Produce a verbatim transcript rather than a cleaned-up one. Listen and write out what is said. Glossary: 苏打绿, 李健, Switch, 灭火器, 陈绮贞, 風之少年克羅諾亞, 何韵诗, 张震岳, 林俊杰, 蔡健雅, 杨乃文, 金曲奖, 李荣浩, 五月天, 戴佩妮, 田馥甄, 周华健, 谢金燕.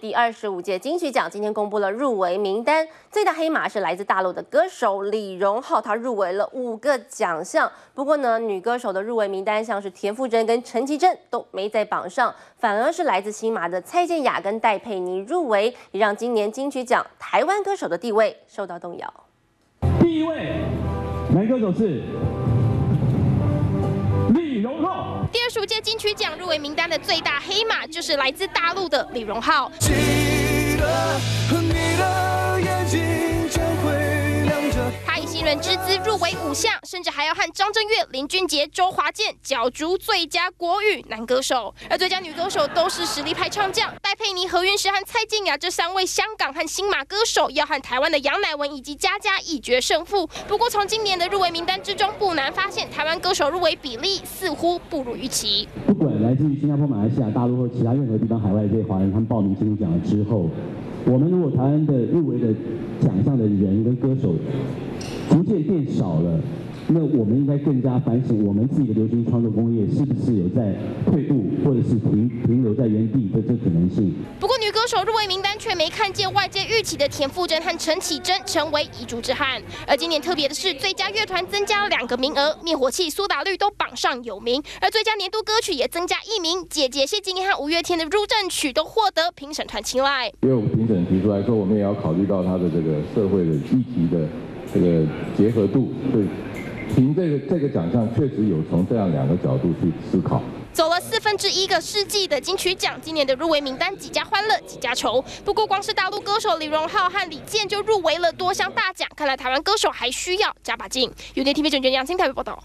第二十五届金曲奖今天公布了入围名单，最大黑马是来自大陆的歌手李荣浩，他入围了五个奖项。不过呢，女歌手的入围名单像是田馥甄跟陈绮贞都没在榜上，反而是来自新马的蔡健雅跟戴佩妮入围，也让今年金曲奖台湾歌手的地位受到动摇。第一位男歌手是李荣浩。 第二十五届金曲奖入围名单的最大黑马就是来自大陆的李荣浩。他以新人之姿入围五项，甚至还要和张震岳、林俊杰、周华健角逐最佳国语男歌手，而最佳女歌手都是实力派唱将戴佩妮、何韵诗和蔡健雅这三位香港和新马歌手，要和台湾的杨乃文以及嘉嘉一决胜负。不过，从今年的入围名单之中，不难发现台湾歌手入围比例似乎不如预期。不管来自于新加坡、马来西亚、大陆或其他任何地方海外的这些华人，他们报名金曲奖了之后，我们如果台湾的入围的奖项的人跟歌手， 逐渐变少了，那我们应该更加反省我们自己的流行创作工业是不是有在退步，或者是停停留在原地的这可能性。不过，女歌手入围名单却没看见外界预期的田馥甄和陈绮贞成为遗珠之憾。而今年特别的是，最佳乐团增加了两个名额，灭火器、苏打绿都榜上有名，而最佳年度歌曲也增加一名。姐姐谢金燕和五月天的入阵曲都获得评审团青睐。因为我们评审提出来说，我们也要考虑到他的这个社会的议题的 这个结合度，对，凭这个这个奖项确实有从这样两个角度去思考。走了四分之一个世纪的金曲奖，今年的入围名单几家欢乐几家愁。不过，光是大陆歌手李荣浩和李健就入围了多项大奖，看来台湾歌手还需要加把劲。U T V 杨青台北报道。